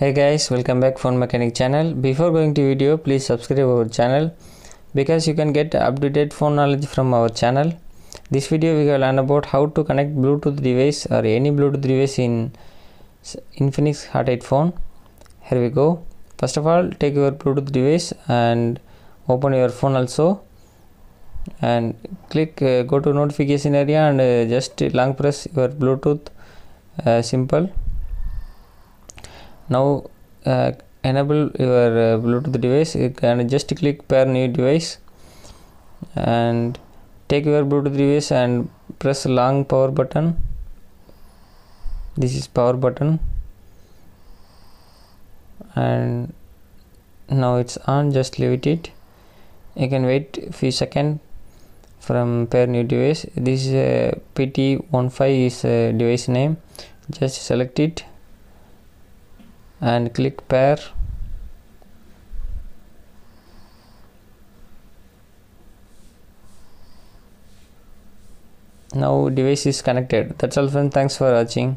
Hey guys, welcome back Phone Mechanic channel. Before going to video, please subscribe our channel because you can get up-to-date phone knowledge from our channel. This video we will learn about how to connect Bluetooth device or any Bluetooth device in Infinix Hot 8 phone. Here we go. First of all, take your Bluetooth device and open your phone also and click go to notification area and just long press your Bluetooth symbol. Now enable your Bluetooth device and just click pair new device and take your Bluetooth device and press long power button. This is power button and now it's on, just leave it. You can wait few seconds from pair new device. This pt15 is device name, just select it and click pair. Now device is connected. That's all friends, thanks for watching.